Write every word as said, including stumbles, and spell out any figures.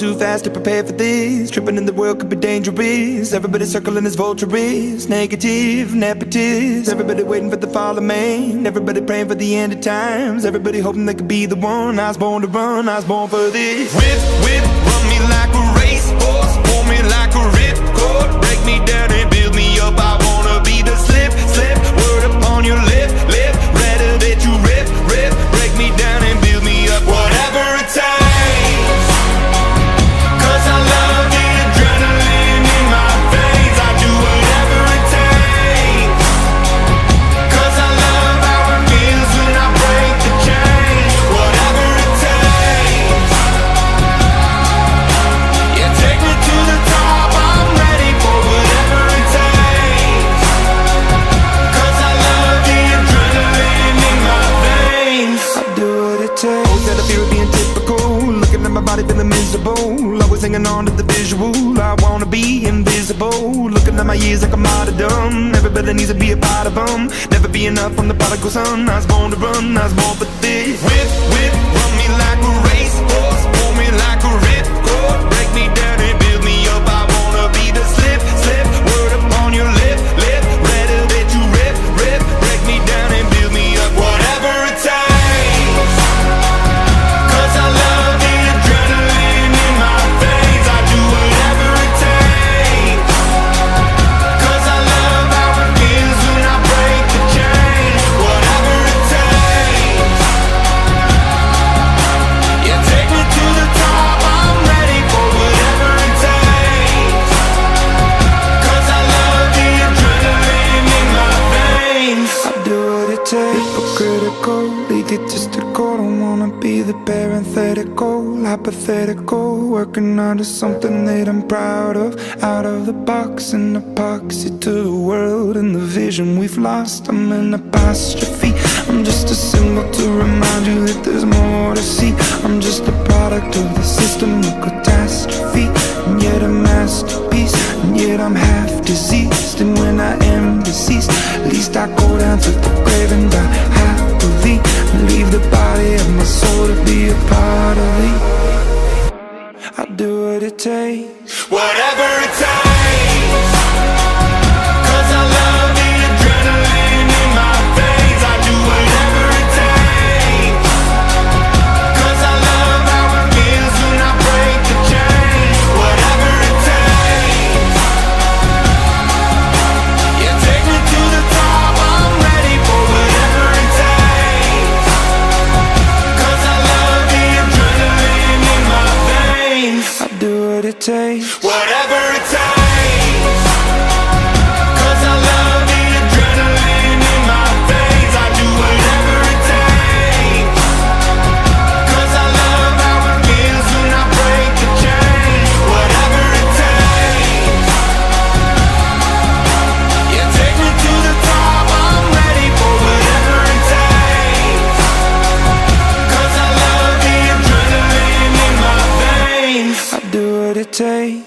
too fast to prepare for this. Tripping in the world could be dangerous. Everybody circling as vultures. Negative, nepotist. Everybody waiting for the fall of man. Everybody praying for the end of times. Everybody hoping they could be the one. I was born to run, I was born for this. Whip, whip, run me like a racehorse. Pull me like a ripcord. Break me down and build me up. I wanna be the slip, slip. Word upon your lip, lip. Letter that you rip, rip. Break me down and build me up. Whatever it takes. Always hanging on to the visual. I wanna be invisible. Looking at my years like I'm out of dumb. Everybody needs to be a part of them. Never be enough from the prodigal son. I was born to run, I was born for this. Whip, whip, run me like a racehorse. Pull me like a ripcord. Break me down and build me up. I wanna be the slip, slip. Word upon your lip, lip. Letter that you rip, rip. Break me down and build me up. Whatever it takes. Cause I love hypocritical, don't wanna be the parenthetical, hypothetical, working out of something that I'm proud of, out of the box, an epoxy to the world and the vision we've lost. I'm an apostrophe, I'm just a symbol to remind you that there's more to see. I'm just a product of the system of catastrophe, and yet a masterpiece, and yet I'm half diseased, and when I am deceased, at least I go down to the grave and die happily. Leave the body of my soul to be a part of me. I'll do what it takes. Whatever it takes. Cause I love the adrenaline in my veins. I do whatever it takes. Cause I love how it feels when I break the chains. Whatever it takes. Yeah, take me to the top. I'm ready for whatever it takes. I'll do what it takes. Whatever it takes. Cause I love the adrenaline in my veins. I do whatever it takes. Cause I love how it feels when I break the chains. Whatever it takes. Yeah, take me to the top. I'm ready for whatever it takes. Cause I love the adrenaline in my veins. I do what it takes.